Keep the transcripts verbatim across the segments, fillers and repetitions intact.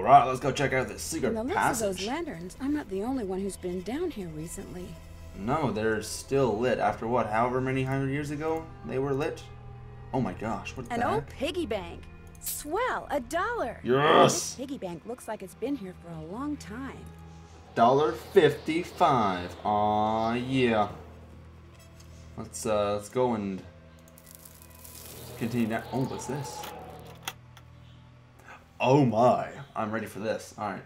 All right, let's go check out this secret passage. From the looks of those lanterns, I'm not the only one who's been down here recently. No, they're still lit. After what, however many hundred years ago, they were lit. Oh my gosh, what's that? An old piggy bank. Swell, a dollar. Yes. This piggy bank looks like it's been here for a long time. Dollar fifty-five. Aw, yeah. Let's uh, let's go and continue that. Oh, what's this? Oh my! I'm ready for this. All right.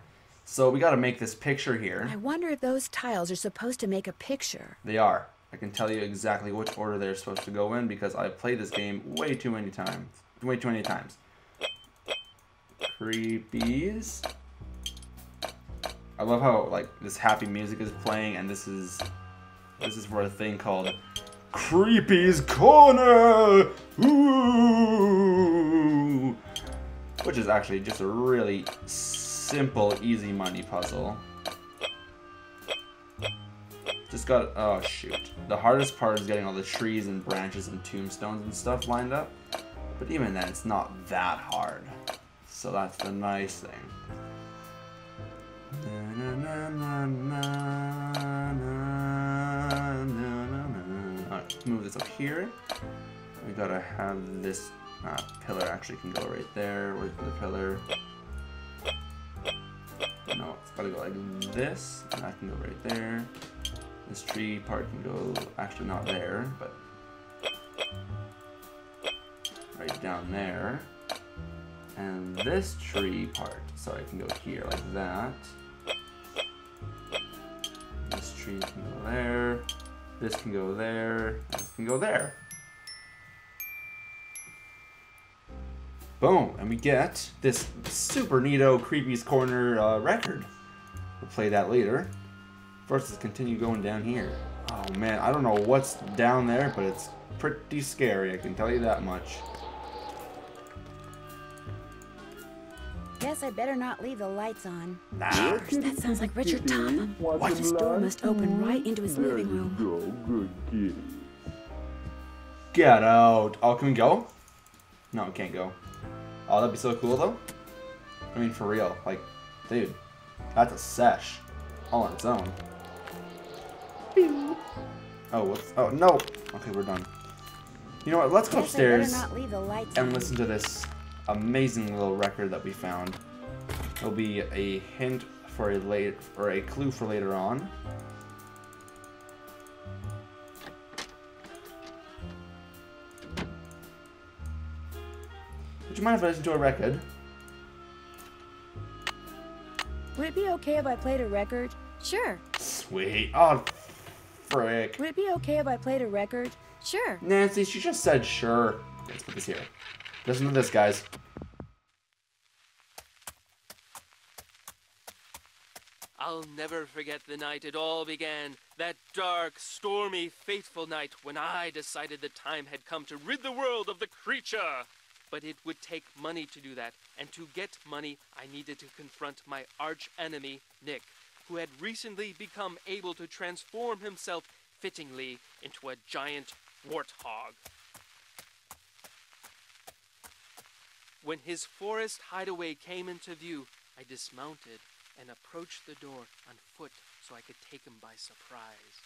So we got to make this picture here. I wonder if those tiles are supposed to make a picture. They are. I can tell you exactly which order they're supposed to go in because I've played this game way too many times. Way too many times. Creepy's. I love how like this happy music is playing, and this is this is for a thing called Creepy's Corner. Ooh, which is actually just a really simple, easy money puzzle. Just got, oh shoot. The hardest part is getting all the trees and branches and tombstones and stuff lined up. But even then, it's not that hard. So that's the nice thing. Alright, move this up here. We gotta have this uh, pillar actually can go right there. Where's the pillar? No, it's gotta go like this. And that can go right there. This tree part can go, actually not there, but right down there. And this tree part, sorry, can go here like that. This tree can go there. This can go there. This can go there. Boom, and we get this super neato Creepy's Corner uh, record. We'll play that later. First, let's continue going down here. Oh man, I don't know what's down there, but it's pretty scary, I can tell you that much. Guess I better not leave the lights on. Nah. Jeepers, that sounds like Richard Topham. What? This door must open right into his living room. Good Get out. Oh, can we go? No, we can't go. Oh, that'd be so cool though. I mean, for real. Like, dude, that's a sesh. All on its own. Oh, what's, oh no! Okay, we're done. You know what? Let's go upstairs and listen to this amazing little record that we found. It'll be a hint for a late or a clue for later on. Would you mind if I listen to a record? Would it be okay if I played a record? Sure. Sweet. Oh, frick. Would it be okay if I played a record? Sure. Nancy, she just said sure. Let's put this here. Listen to this, guys. I'll never forget the night it all began. That dark, stormy, fateful night when I decided the time had come to rid the world of the creature. But it would take money to do that, and to get money, I needed to confront my arch-enemy, Nick, who had recently become able to transform himself fittingly into a giant warthog. When his forest hideaway came into view, I dismounted and approached the door on foot so I could take him by surprise.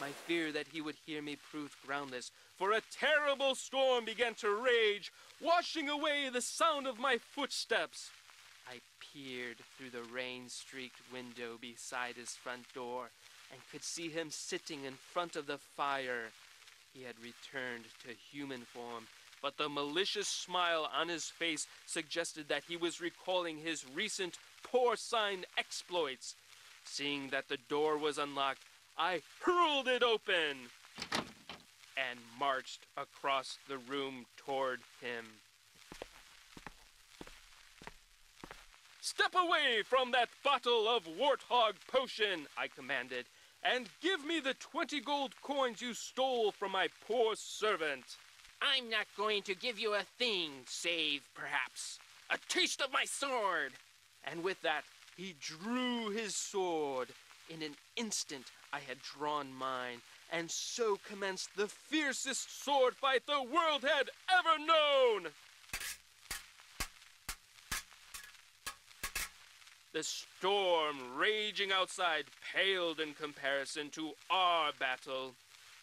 My fear that he would hear me proved groundless, for a terrible storm began to rage, washing away the sound of my footsteps. I peered through the rain-streaked window beside his front door and could see him sitting in front of the fire. He had returned to human form, but the malicious smile on his face suggested that he was recalling his recent porcine exploits. Seeing that the door was unlocked, I hurled it open and marched across the room toward him. Step away from that bottle of warthog potion, I commanded, and give me the twenty gold coins you stole from my poor servant. I'm not going to give you a thing, save perhaps A taste of my sword!" And with that, he drew his sword. In an instant, I had drawn mine, and so commenced the fiercest sword fight the world had ever known. The storm raging outside paled in comparison to our battle.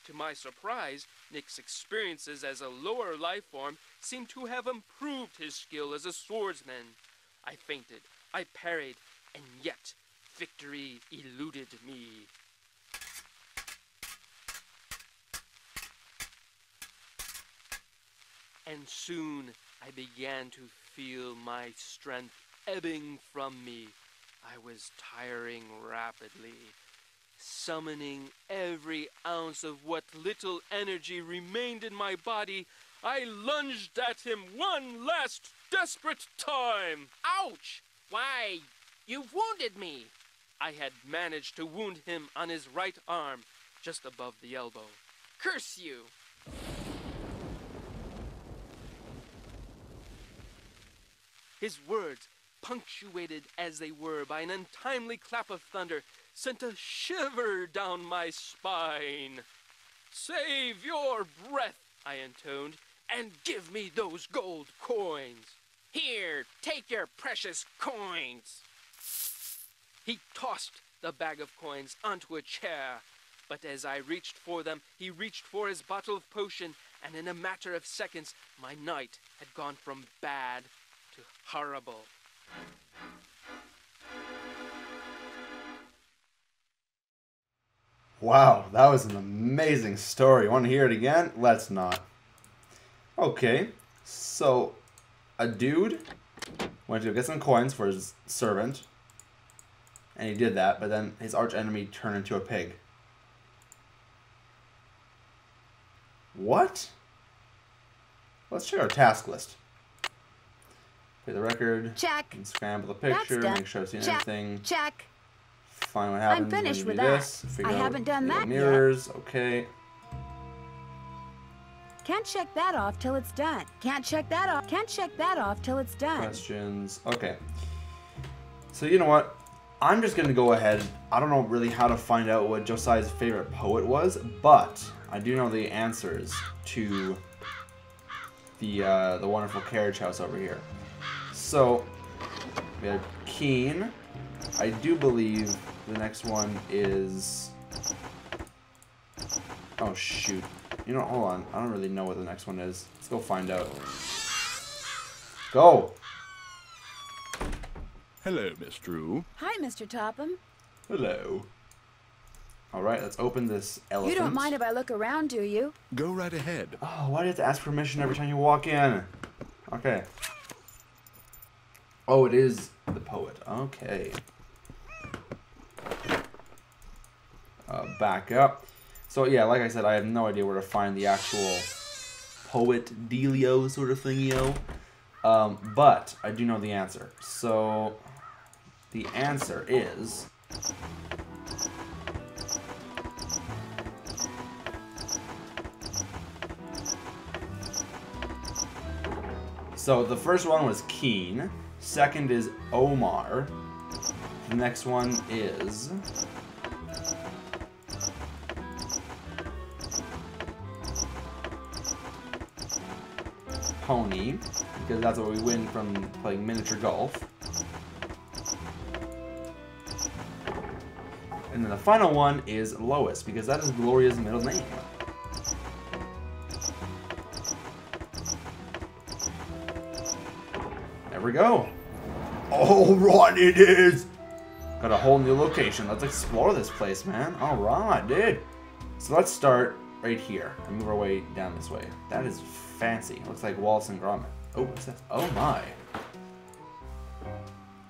To my surprise, Nick's experiences as a lower life form seemed to have improved his skill as a swordsman. I fainted, I parried, and yet victory eluded me. And soon I began to feel my strength ebbing from me. I was tiring rapidly, summoning every ounce of what little energy remained in my body. I lunged at him one last desperate time. Ouch! Why, you've wounded me. I had managed to wound him on his right arm, just above the elbow. Curse you! His words, punctuated as they were by an untimely clap of thunder, sent a shiver down my spine. "Save your breath," I intoned, "and give me those gold coins." "Here, take your precious coins." He tossed the bag of coins onto a chair, but as I reached for them, he reached for his bottle of potion, and in a matter of seconds, my night had gone from bad to horrible. Wow, that was an amazing story. Want to hear it again? Let's not. Okay, so a dude went to get some coins for his servant, and he did that, but then his arch enemy turned into a pig. What? Let's check our task list. Play the record. Check. And scramble the picture. Make sure I've seen check. Anything. Check. Find what happens. I'm finished with that. This. I haven't done that mirrors. Yet. Okay. Can't check that off till it's done. Can't check that off. Can't check that off till it's done. Questions. Okay. So you know what? I'm just gonna go ahead. I don't know really how to find out what Josiah's favorite poet was, but I do know the answers to the uh, the wonderful carriage house over here. So we have Keen. I do believe the next one is. Oh shoot! You know, hold on. I don't really know what the next one is. Let's go find out. Go. Hello, Miss Drew. Hi, Mister Topham. Hello. All right, let's open this elephant. You don't mind if I look around, do you? Go right ahead. Oh, why do you have to ask permission every time you walk in? Okay. Oh, it is the poet. Okay. Uh, back up. So, yeah, like I said, I have no idea where to find the actual poet dealio sort of thingio. Um, but I do know the answer. So, the answer is... So, the first one was Keen. Second is Omar. The next one is... Pony, because that's what we win from playing miniature golf. And then the final one is Lois, because that is Gloria's middle name. We go. All right, it is. Got a whole new location. Let's explore this place, man. All right, dude. So let's start right here and move our way down this way. That is fancy. Looks like Wallace and Gromit. Oh, what's that? Oh my.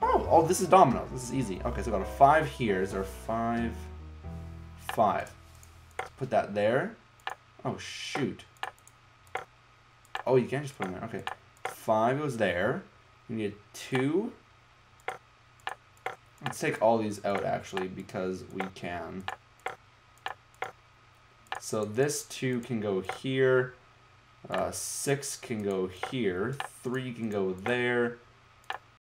Oh, oh, this is dominoes. This is easy. Okay, so we got a five here. Is there five? Five. Let's put that there. Oh shoot. Oh, you can't just put it in there. Okay, five goes there. We need two. Let's take all these out, actually, because we can. So this two can go here. Uh, six can go here. Three can go there.